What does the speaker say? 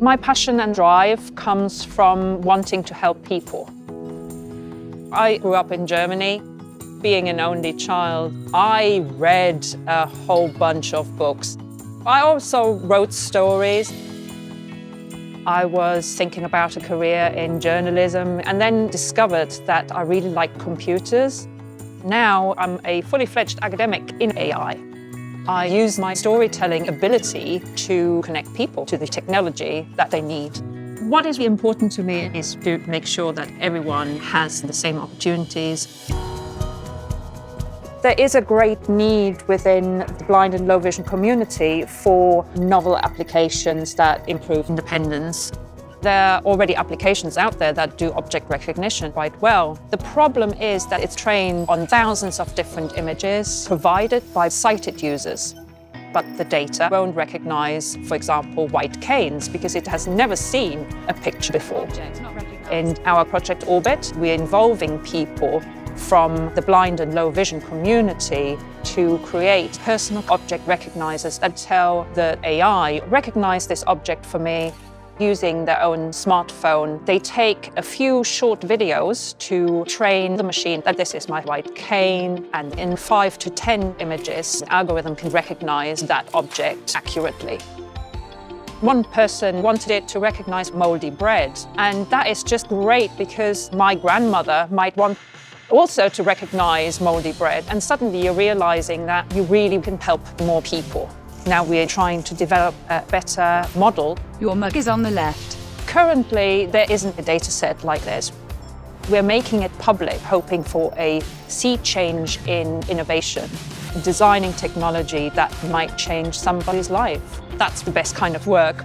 My passion and drive comes from wanting to help people. I grew up in Germany. Being an only child, I read a whole bunch of books. I also wrote stories. I was thinking about a career in journalism and then discovered that I really like computers. Now I'm a fully-fledged academic in AI. I use my storytelling ability to connect people to the technology that they need. What is important to me is to make sure that everyone has the same opportunities. There is a great need within the blind and low vision community for novel applications that improve independence. There are already applications out there that do object recognition quite well. The problem is that it's trained on thousands of different images provided by sighted users. But the data won't recognize, for example, white canes because it has never seen a picture before. In our project Orbit, we're involving people from the blind and low vision community to create personal object recognizers that tell the AI, recognize this object for me, using their own smartphone. They take a few short videos to train the machine that this is my white cane, and in 5 to 10 images, the algorithm can recognize that object accurately. One person wanted it to recognize moldy bread, and that is just great because my grandmother might want also to recognize moldy bread, and suddenly you're realizing that you really can help more people. Now we're trying to develop a better model. Your mug is on the left. Currently, there isn't a data set like this. We're making it public, hoping for a sea change in innovation, designing technology that might change somebody's life. That's the best kind of work.